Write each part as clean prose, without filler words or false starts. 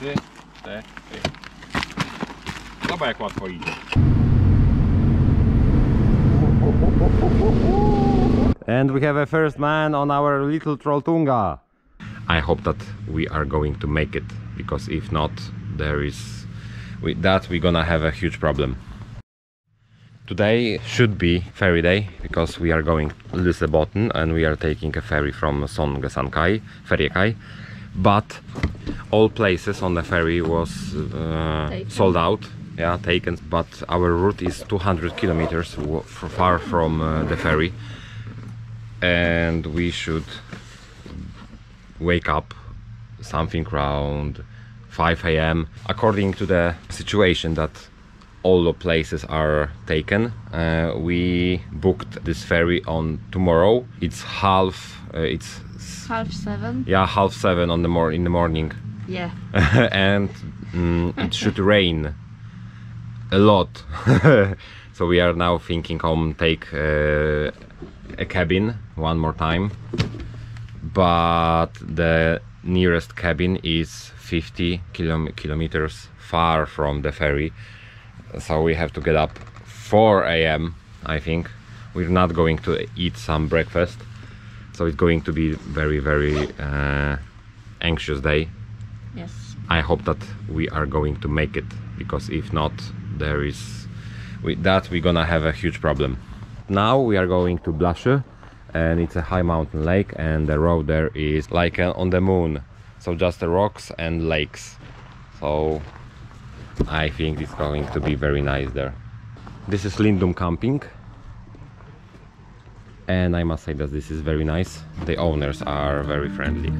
3, 4. Zobacz jak łatwo idzie. And we have a first man on our little Trolltunga. I hope that we are going to make it, because if not, there is, with that we're gonna have a huge problem. Today should be ferry day, because we are going to Lysebotn and we are taking a ferry from Songesand ferjekai, but all places on the ferry was sold out, taken, but our route is 200 kilometers far from the ferry, and we should wake up something around 5 AM, according to the situation that all the places are taken. We booked this ferry on tomorrow. It's half seven. Yeah, half 7 on the in the morning. Yeah. And it should rain a lot. So we are now thinking on take a cabin one more time. But the nearest cabin is 50 kilometers far from the ferry. So we have to get up 4 AM, I think. We're not going to eat some breakfast, so it's going to be very, very anxious day. Yes. I hope that we are going to make it, because if not, there is, with that we're gonna have a huge problem. Now we are going to Blåsjø, and it's a high mountain lake, and the road there is like on the moon, so just the rocks and lakes. So I think it's going to be very nice there. This is Lindum camping, and I must say that this is very nice. The owners are very friendly.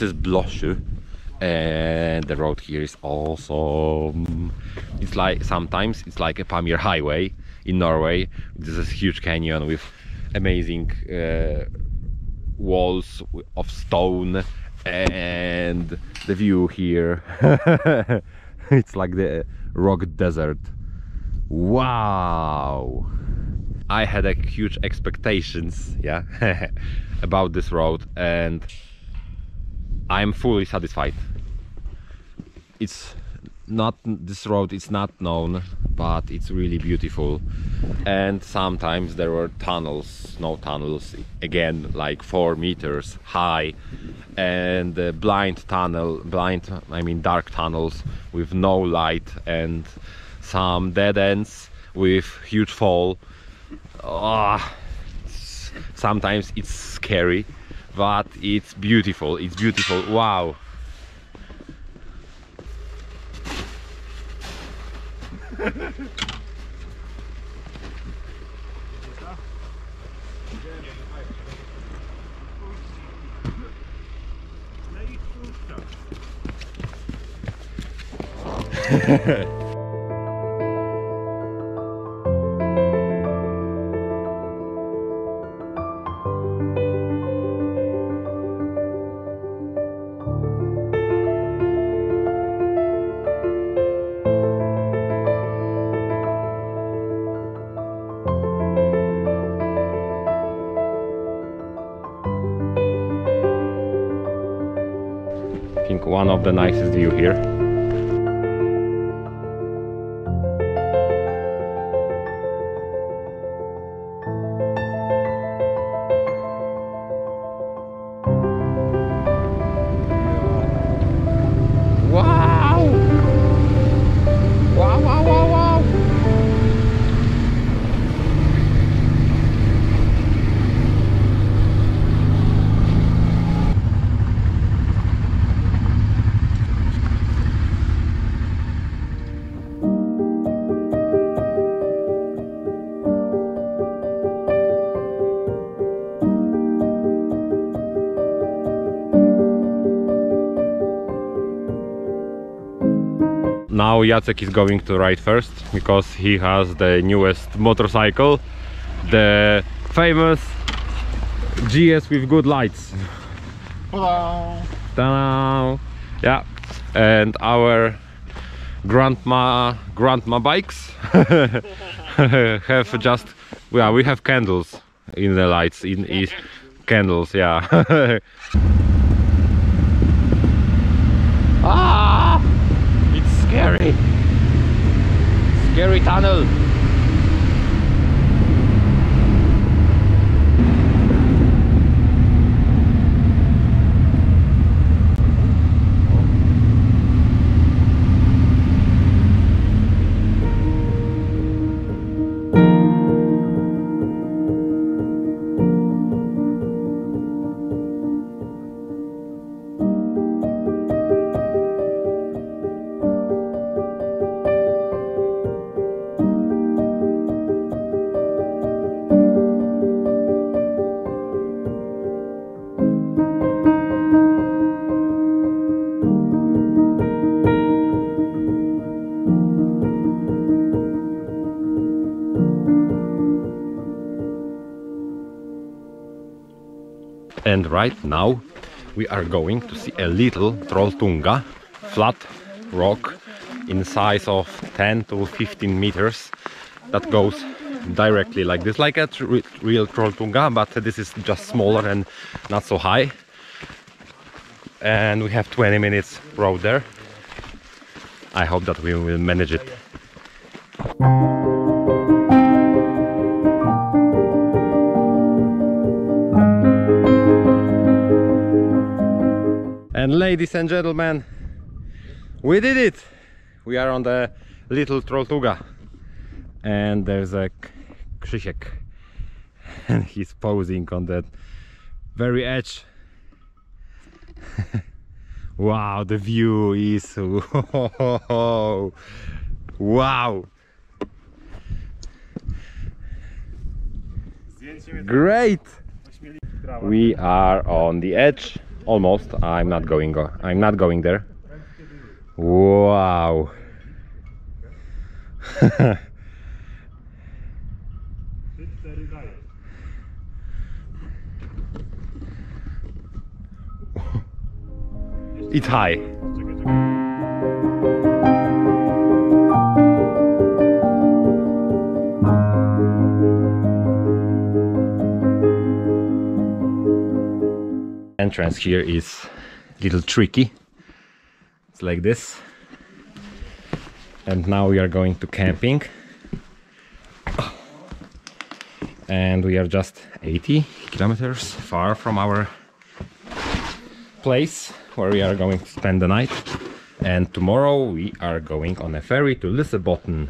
This is Blåsjø, and the road here is awesome. It's like, sometimes it's like a Pamir highway in Norway. This is a huge canyon with amazing walls of stone, and the view here it's like the rock desert. Wow, I had a huge expectations, yeah, about this road, and I'm fully satisfied. It's not, this road is not known, but it's really beautiful. And sometimes there were tunnels, snow tunnels, again like 4 meters high, and dark tunnels with no light, and some dead ends with huge fall. Sometimes it's scary, but it's beautiful. It's beautiful. Wow. One of the nicest views here. Wow! Wow, wow, wow, wow! Now Jacek is going to ride first, because he has the newest motorcycle, the famous GS with good lights. Hello. Ta-da. Yeah, and our grandma bikes have just, well, we have candles in the lights, candles, yeah. Scary! Scary tunnel! And right now we are going to see a little Trolltunga, flat rock in size of 10 to 15 meters that goes directly like this, like a real Trolltunga, but this is just smaller and not so high. And we have 20 minutes road there. I hope that we will manage it. And ladies and gentlemen, we did it! We are on the little Trolltunga, and there's a Krzysiek, and he's posing on that very edge. Wow, the view is... Wow! Great! We are on the edge almost. I'm not going there. Wow. It's high. Entrance here is a little tricky. It's like this. And now we are going to camping. And we are just 80 kilometers far from our place where we are going to spend the night, and tomorrow we are going on a ferry to Lysebotn.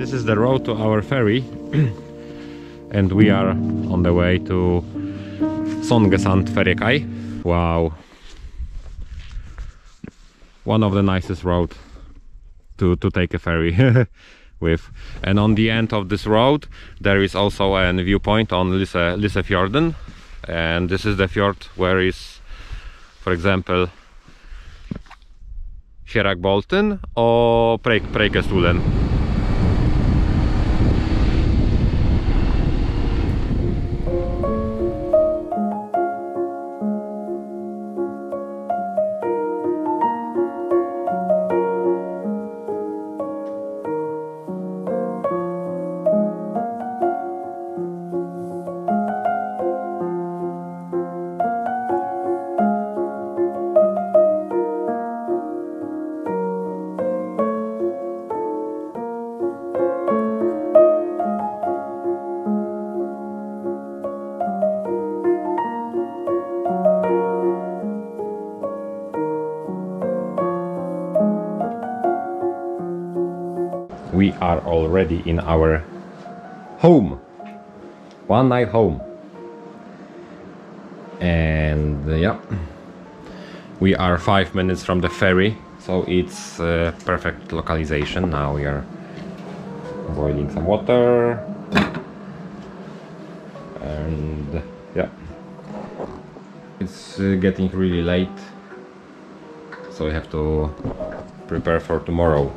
This is the road to our ferry, and we are on the way to Songesand ferjekai. Wow, one of the nicest roads to take a ferry with. And on the end of this road there is also a viewpoint on Lysefjorden, and this is the fjord where is, for example, Kjeragbolten or Preikestolen. We are already in our home, one night home, and yeah, we are 5 minutes from the ferry, so it's perfect localization. Now we are boiling some water, and yeah, it's getting really late, so we have to prepare for tomorrow.